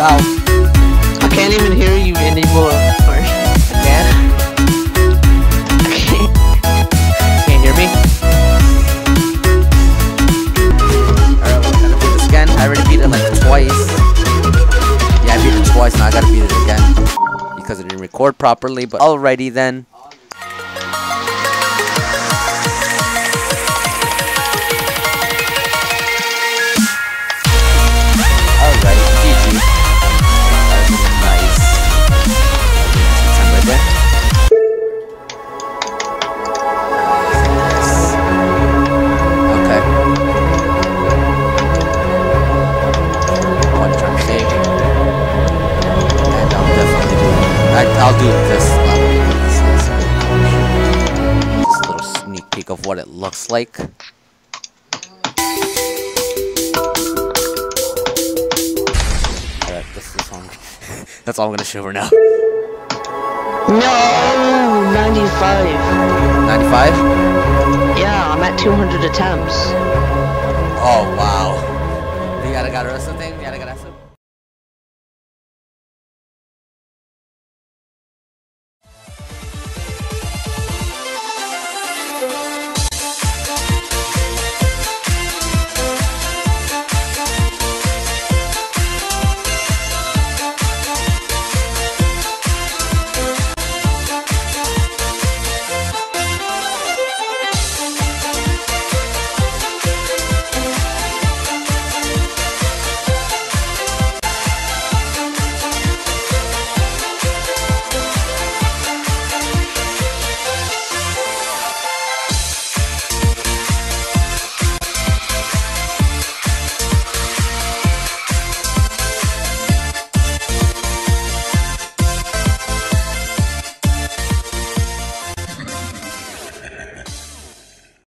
out. I can't even hear you anymore. Can't hear me? Alright, well, I gotta beat this again. I already beat it like twice. Yeah, I beat it twice, now I gotta beat it again. Because I didn't record properly, but alrighty then. I'll do this level. Just a little sneak peek of what it looks like. Alright, this is all. That's all I'm gonna show her now. No, 95. 95? Yeah, I'm at 200 attempts. Oh wow. You gotta got her something? You gotta got her something?